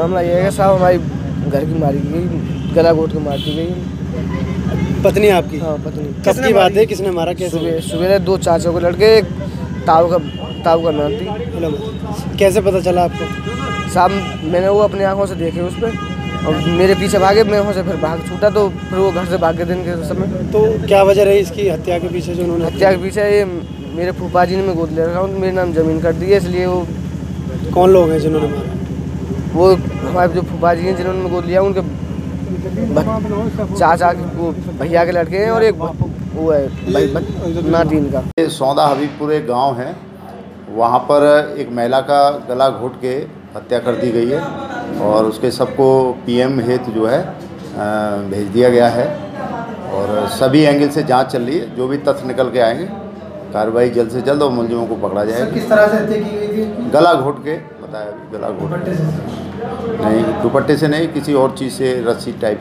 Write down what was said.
मामला ये है साहब, हमारी घर की मारी गई, गला घोट के मार दी गई। पत्नी आपकी? हाँ पत्नी। कब की बात है, किसने मारा? कैसे? सुबह दो चाचों के लड़के, एक ताऊ का नाम थी। कैसे पता चला आपको? साहब मैंने वो अपनी आंखों से देखे उस पर, और मेरे पीछे भागे, मैं वहाँ से फिर भाग छूटा, तो फिर वो घर से भाग के दिन के समय। तो क्या वजह रही इसकी हत्या के पीछे? जो उन्होंने हत्या के पीछे, ये मेरे फूफा जी ने मैं गोद ले रखा हूँ, मेरे नाम ज़मीन कर दी है, इसलिए वो। कौन लोग हैं जिन्होंने मारा? वो हमारे जो फूफा जी हैं जिन्होंने मैं गोद लिया, उनके चाचा वो भैया के लड़के हैं, और एक वो है नादिन का। सौदा हबीबपुर एक गाँव है, वहाँ पर एक महिला का गला घोट के हत्या कर दी गई है, और उसके सबको पीएम हेतु जो है भेज दिया गया है, और सभी एंगल से जांच चल रही है। जो भी तथ्य निकल के आएंगे, कार्रवाई जल्द से जल्द और मुलजिमों को पकड़ा जाएगा। किस तरह से हत्या की गई थी? गला घोट के बताया, गला घोट। नहीं दुपट्टे से नहीं, किसी और चीज़ से, रस्सी टाइप।